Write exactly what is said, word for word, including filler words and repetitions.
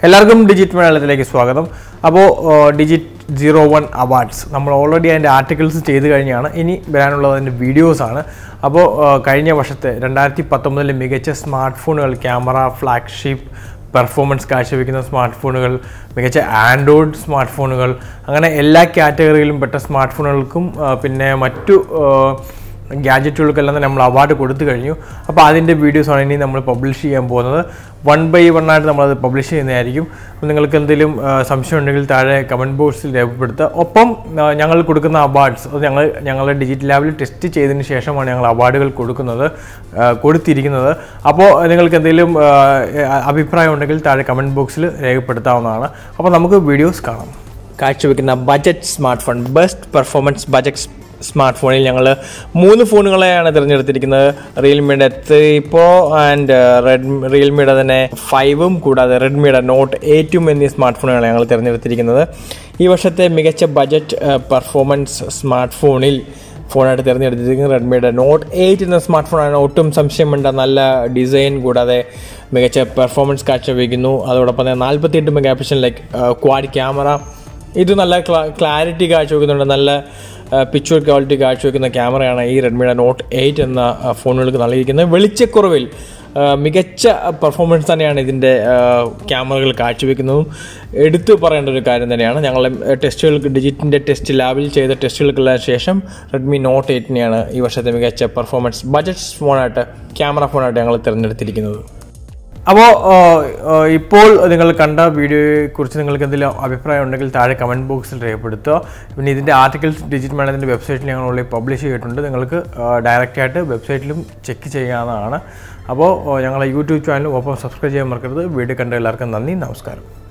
Hello, Digit Swagatham. About Digit Zero One Awards. Number already and articles in the Granula and videos on about Kaina Vashate, Randati Patomel, Megacha smartphone, camera, flagship, performance cash, smartphone, Megacha Android smartphone, and a category better smartphone, Pinamatu. Gadget will tell them that we have award to give you. So, videos on any we publish one by one. We publish it. If you have some comment box, we awards. We digital level test it. We award. Smartphone il njangal three phone galaana therinjirtirikkuna Realme three pro and Redmi Realme five um koodade Redmi note eight um enni smartphone galaana njangal therinjirtirikkuna ee varshathe migacha budget performance smartphone il phone aayittu therinjirtirikkuna Redmi note eight enna smartphone aanu ottum samshayamunda nalla design koodade migacha performance kaachchavikkunnu adodoppam forty-eight megapixel like quad camera idu nalla clarity kaachchavikkunnundu nalla Uh, picture quality catch with the camera and I Redmi note eight and the uh, phone will check Corville. Mikacha performance and the camera catch with no edit to parent guide and the Yana textual digit in the test level, the textual classification, Redmi note eight Niana, you was at the Mikacha performance budgets phone at a camera phone at angle third. Now, you can comment on the video comment box. If you have articles on the website, you can publish it directly on the website. Now, you can subscribe to our YouTube channel.